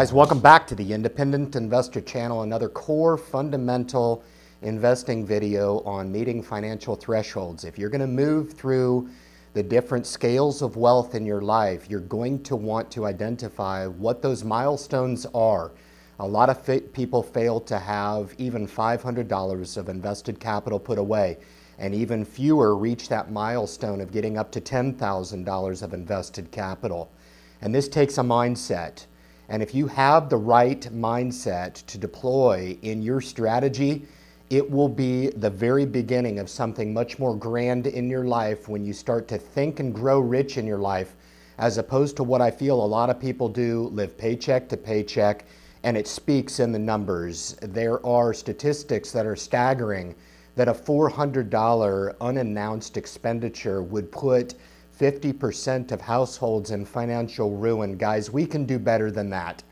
Guys, welcome back to the Independent Investor channel, another core fundamental investing video on meeting financial thresholds. If you're going to move through the different scales of wealth in your life, you're going to want to identify what those milestones are. A lot of people fail to have even $500 of invested capital put away, and even fewer reach that milestone of getting up to $10,000 of invested capital. And this takes a mindset. And if you have the right mindset to deploy in your strategy, it will be the very beginning of something much more grand in your life when you start to think and grow rich in your life, as opposed to what I feel a lot of people do, live paycheck to paycheck, and it speaks in the numbers. There are statistics that are staggering that a $400 unannounced expenditure would put 50% of households in financial ruin. Guys, we can do better than that.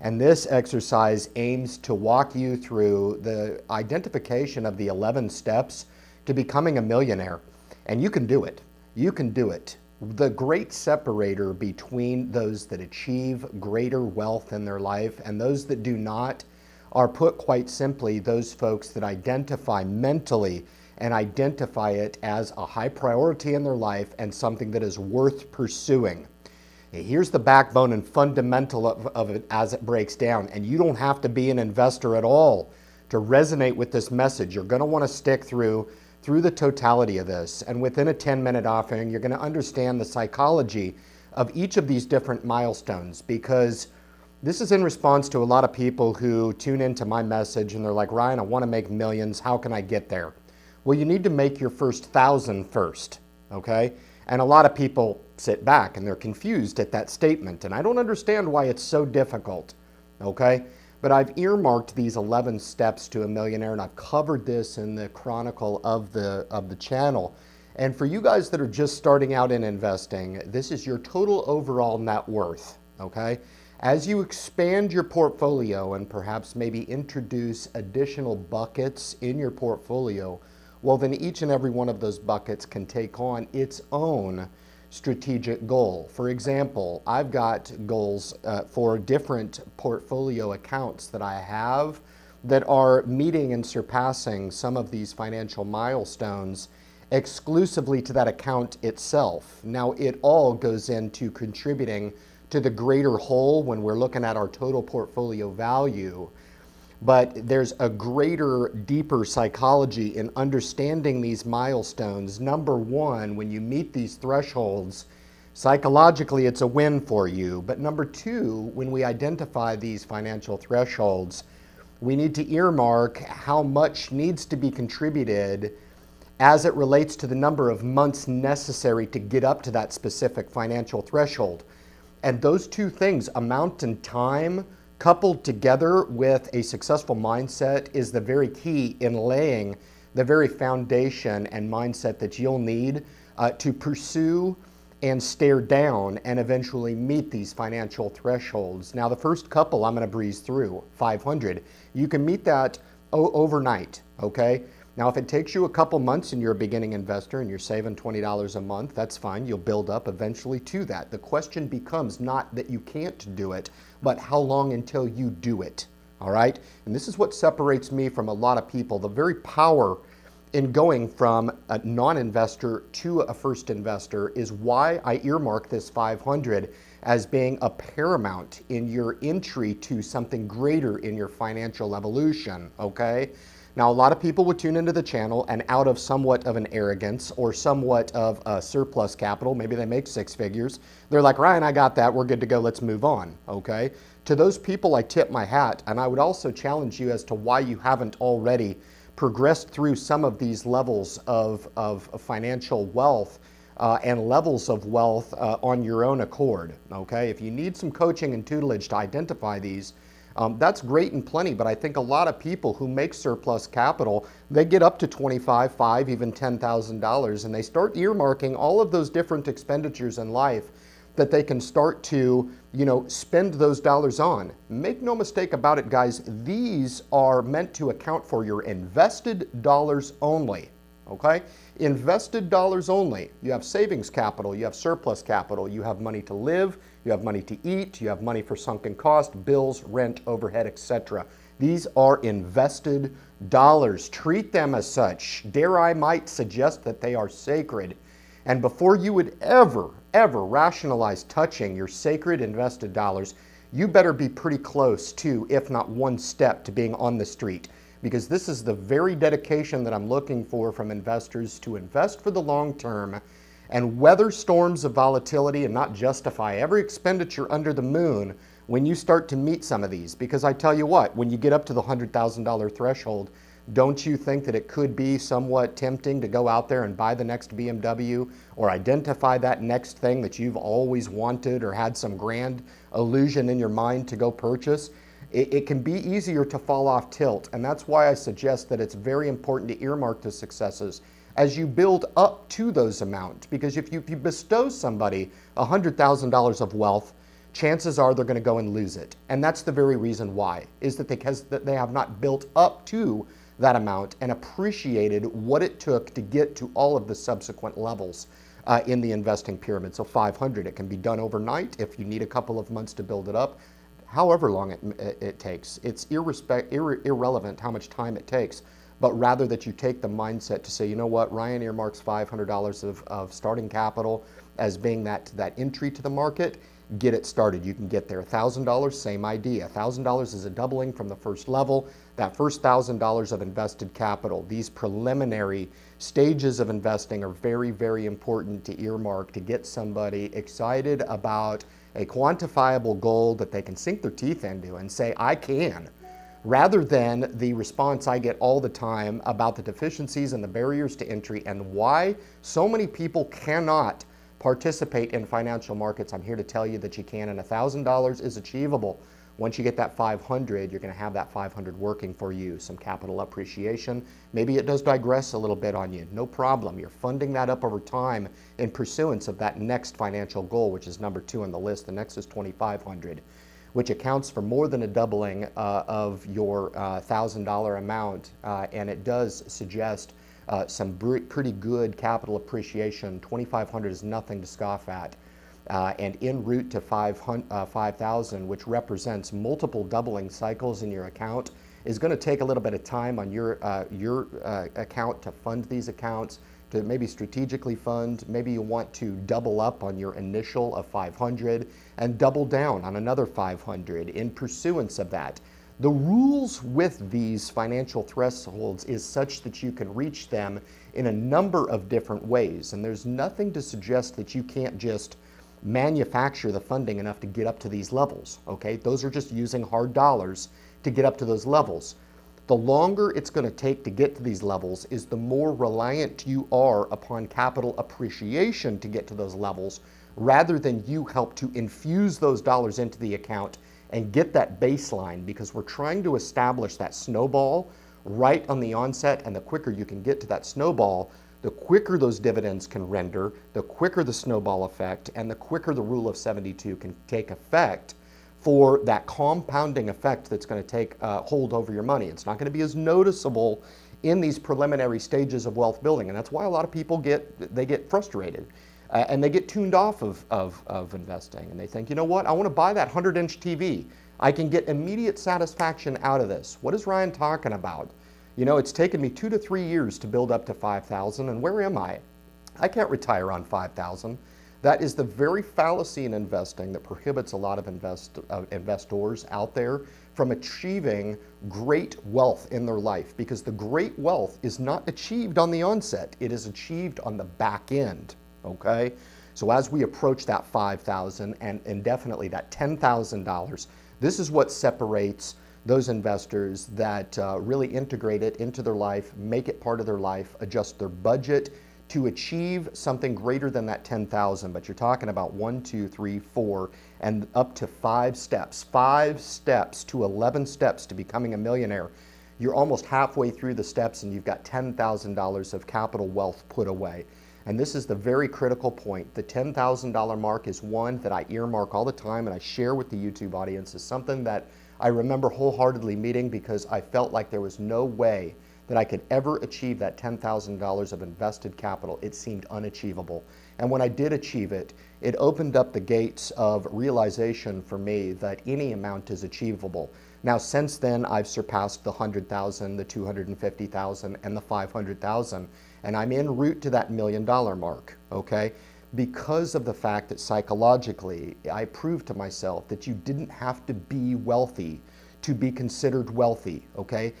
And this exercise aims to walk you through the identification of the 11 steps to becoming a millionaire. And you can do it. You can do it. The great separator between those that achieve greater wealth in their life and those that do not are, put quite simply, those folks that identify mentally and identify it as a high priority in their life and something that is worth pursuing. Here's the backbone and fundamental of it as it breaks down, and you don't have to be an investor at all to resonate with this message. You're going to want to stick through the totality of this, and within a 10-minute offering, you're going to understand the psychology of each of these different milestones, because this is in response to a lot of people who tune into my message and they're like, Ryan, I want to make millions. How can I get there? Well, you need to make your first 1,000 first, okay? And a lot of people sit back and they're confused at that statement, and I don't understand why it's so difficult, okay? But I've earmarked these 11 steps to a millionaire, and I've covered this in the chronicle of the channel. And for you guys that are just starting out in investing, this is your total overall net worth, okay? As you expand your portfolio and perhaps maybe introduce additional buckets in your portfolio, well, then each and every one of those buckets can take on its own strategic goal. For example, I've got goals for different portfolio accounts that I have that are meeting and surpassing some of these financial milestones exclusively to that account itself. Now, it all goes into contributing to the greater whole when we're looking at our total portfolio value. But there's a greater, deeper psychology in understanding these milestones. Number one, when you meet these thresholds, psychologically it's a win for you. But number two, when we identify these financial thresholds, we need to earmark how much needs to be contributed as it relates to the number of months necessary to get up to that specific financial threshold. And those two things, amount and time, coupled together with a successful mindset, is the very key in laying the very foundation and mindset that you'll need to pursue and stare down and eventually meet these financial thresholds. Now, the first couple I'm going to breeze through, 500. You can meet that overnight, okay? Now, if it takes you a couple months and you're a beginning investor and you're saving $20 a month, that's fine. You'll build up eventually to that. The question becomes not that you can't do it, but how long until you do it, all right? And this is what separates me from a lot of people. The very power in going from a non-investor to a first investor is why I earmark this 500 as being a paramount in your entry to something greater in your financial evolution, okay? Now, a lot of people would tune into the channel and out of somewhat of an arrogance or somewhat of a surplus capital, maybe they make six figures, they're like, Ryan, I got that, we're good to go, let's move on, okay? To those people, I tip my hat, and I would also challenge you as to why you haven't already progressed through some of these levels of financial wealth and levels of wealth on your own accord, okay? If you need some coaching and tutelage to identify these, that's great and plenty, but I think a lot of people who make surplus capital, they get up to $25,000, $5,000, even $10,000, and they start earmarking all of those different expenditures in life that they can start to, you know, spend those dollars on. Make no mistake about it, guys, these are meant to account for your invested dollars only, okay? Invested dollars only. You have savings capital, you have surplus capital, you have money to live, you have money to eat, you have money for sunken cost, bills, rent, overhead, etc. These are invested dollars. Treat them as such. Dare I might suggest that they are sacred. And before you would ever rationalize touching your sacred invested dollars, you better be pretty close to, if not one step, to being on the street. Because this is the very dedication that I'm looking for from investors, to invest for the long term and weather storms of volatility and not justify every expenditure under the moon when you start to meet some of these. Because I tell you what, when you get up to the $100,000 threshold, don't you think that it could be somewhat tempting to go out there and buy the next BMW or identify that next thing that you've always wanted or had some grand illusion in your mind to go purchase? It can be easier to fall off tilt, and that's why I suggest that it's very important to earmark the successes as you build up to those amounts. Because if you bestow somebody $100,000 of wealth, chances are they're going to go and lose it. And that's the very reason why, is that they have not built up to that amount and appreciated what it took to get to all of the subsequent levels in the investing pyramid. So 500, it can be done overnight if you need a couple of months to build it up. However long it takes, it's irrelevant how much time it takes, but rather that you take the mindset to say, you know what, Ryan earmarks $500 of starting capital as being that entry to the market. Get it started. You can get there. $1,000, same idea. $1,000 is a doubling from the first level. That first $1,000 of invested capital, these preliminary stages of investing are very, very important to earmark to get somebody excited about a quantifiable goal that they can sink their teeth into and say, I can, rather than the response I get all the time about the deficiencies and the barriers to entry and why so many people cannot participate in financial markets. I'm here to tell you that you can, and $1,000 is achievable. Once you get that 500, you're going to have that 500 working for you. Some capital appreciation. Maybe it does digress a little bit on you. No problem. You're funding that up over time in pursuance of that next financial goal, which is number 2 on the list. The next is 2,500, which accounts for more than a doubling of your $1,000 amount, and it does suggest some pretty good capital appreciation. 2,500 is nothing to scoff at. And en route to 5,000, which represents multiple doubling cycles in your account, is going to take a little bit of time on your account to fund these accounts, to maybe strategically fund. Maybe you want to double up on your initial of 500 and double down on another 500 in pursuance of that. The rules with these financial thresholds is such that you can reach them in a number of different ways, and there's nothing to suggest that you can't just manufacture the funding enough to get up to these levels, okay? Those are just using hard dollars to get up to those levels. The longer it's going to take to get to these levels is the more reliant you are upon capital appreciation to get to those levels, rather than you help to infuse those dollars into the account and get that baseline, because we're trying to establish that snowball right on the onset, and the quicker you can get to that snowball, the quicker those dividends can render, the quicker the snowball effect, and the quicker the rule of 72 can take effect for that compounding effect that's going to take hold over your money. It's not going to be as noticeable in these preliminary stages of wealth building, and that's why a lot of people get frustrated. And they get tuned off of investing, and they think, you know what, I want to buy that 100-inch TV. I can get immediate satisfaction out of this. What is Ryan talking about? You know, it's taken me 2 to 3 years to build up to 5,000, and where am I? I can't retire on 5,000. That is the very fallacy in investing that prohibits a lot of investors out there from achieving great wealth in their life, because the great wealth is not achieved on the onset. It is achieved on the back end. Okay, so as we approach that 5,000 and definitely that $10,000, this is what separates those investors that really integrate it into their life, make it part of their life, adjust their budget to achieve something greater than that 10,000. But you're talking about 1, 2, 3, 4, and up to 5 steps, 5 steps to 11 steps to becoming a millionaire. You're almost halfway through the steps and you've got $10,000 of capital wealth put away. And this is the very critical point. The $10,000 mark is one that I earmark all the time and I share with the YouTube audience. It's something that I remember wholeheartedly meeting because I felt like there was no way that I could ever achieve that $10,000 of invested capital. It seemed unachievable. And when I did achieve it, it opened up the gates of realization for me that any amount is achievable. Now, since then, I've surpassed the 100,000, the 250,000, and the 500,000, and I'm en route to that $1 million mark, okay? Because of the fact that psychologically, I proved to myself that you didn't have to be wealthy to be considered wealthy, okay?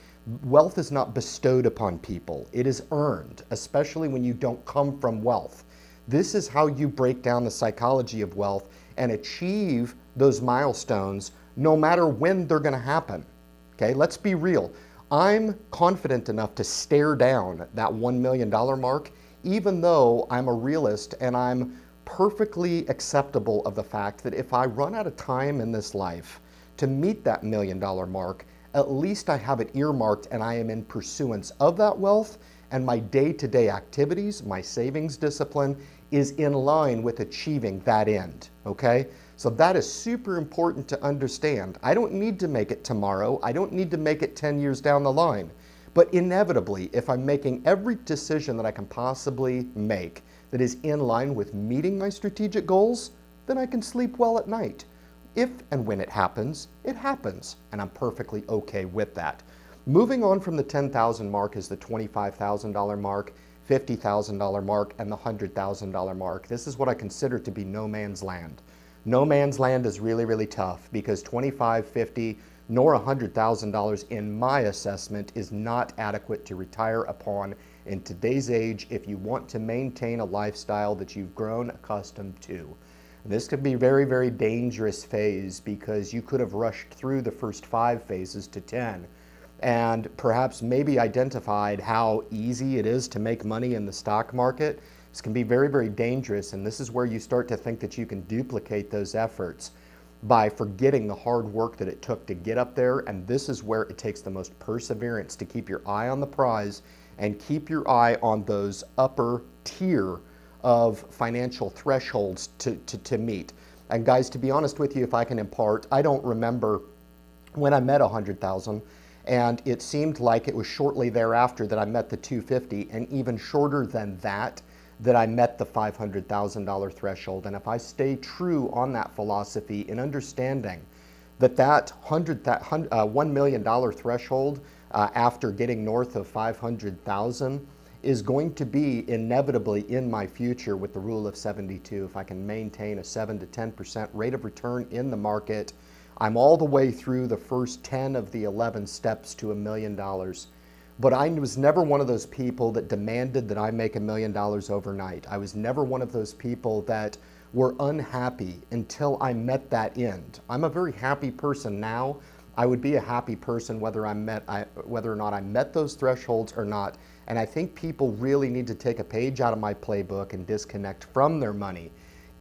Wealth is not bestowed upon people. It is earned, especially when you don't come from wealth. This is how you break down the psychology of wealth and achieve those milestones no matter when they're gonna happen, okay? Let's be real. I'm confident enough to stare down that $1 million mark, even though I'm a realist and I'm perfectly acceptable of the fact that if I run out of time in this life to meet that $1 million mark, at least I have it earmarked and I am in pursuance of that wealth, and my day-to-day activities, my savings discipline is in line with achieving that end, okay? So that is super important to understand. I don't need to make it tomorrow. I don't need to make it 10 years down the line. But inevitably, if I'm making every decision that I can possibly make that is in line with meeting my strategic goals, then I can sleep well at night. If and when it happens, and I'm perfectly okay with that. Moving on from the 10,000 mark is the $25,000 mark, $50,000 mark, and the $100,000 mark. This is what I consider to be no man's land. No man's land is really, really tough because $25,000, $50,000, nor $100,000 in my assessment is not adequate to retire upon in today's age if you want to maintain a lifestyle that you've grown accustomed to. This could be a very, very dangerous phase because you could have rushed through the first 5 phases to 10 and perhaps maybe identified how easy it is to make money in the stock market. This can be very, very dangerous, and this is where you start to think that you can duplicate those efforts by forgetting the hard work that it took to get up there, and this is where it takes the most perseverance to keep your eye on the prize and keep your eye on those upper tier of financial thresholds to meet. And guys, to be honest with you, if I can impart, I don't remember when I met 100,000, and it seemed like it was shortly thereafter that I met the 250, and even shorter than that, that I met the $500,000 threshold. And if I stay true on that philosophy in understanding that $1 million threshold after getting north of 500,000 is going to be inevitably in my future with the rule of 72. If I can maintain a 7 to 10% rate of return in the market, I'm all the way through the first 10 of the 11 steps to $1 million. But I was never one of those people that demanded that I make $1 million overnight. I was never one of those people that were unhappy until I met that end. I'm a very happy person now. I would be a happy person whether or not I met those thresholds or not. And I think people really need to take a page out of my playbook and disconnect from their money.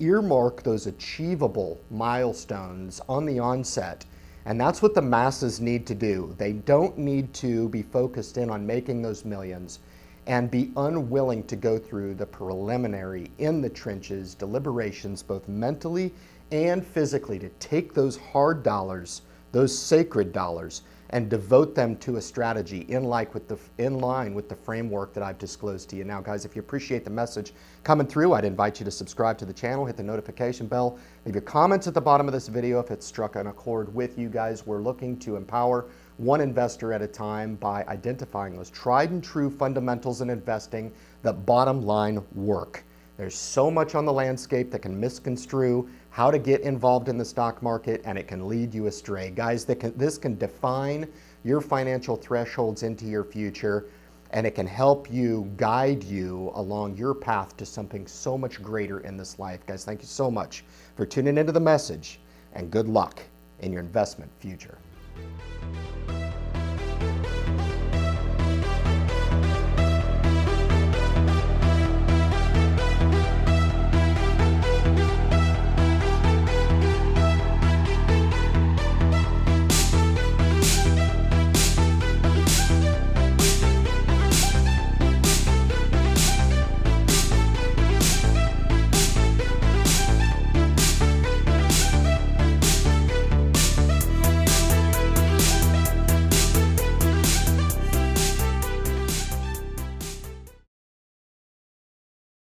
Earmark those achievable milestones on the onset. And that's what the masses need to do. They don't need to be focused in on making those millions and be unwilling to go through the preliminary, in the trenches, deliberations, both mentally and physically, to take those hard dollars, those sacred dollars, and devote them to a strategy in line with the framework that I've disclosed to you. Now, guys, if you appreciate the message coming through, I'd invite you to subscribe to the channel, hit the notification bell, leave your comments at the bottom of this video if it's struck an accord with you guys. We're looking to empower one investor at a time by identifying those tried and true fundamentals in investing that bottom line work. There's so much on the landscape that can misconstrue how to get involved in the stock market, and it can lead you astray. Guys, this can define your financial thresholds into your future, and it can help you, guide you along your path to something so much greater in this life. Guys, thank you so much for tuning into the message, and good luck in your investment future.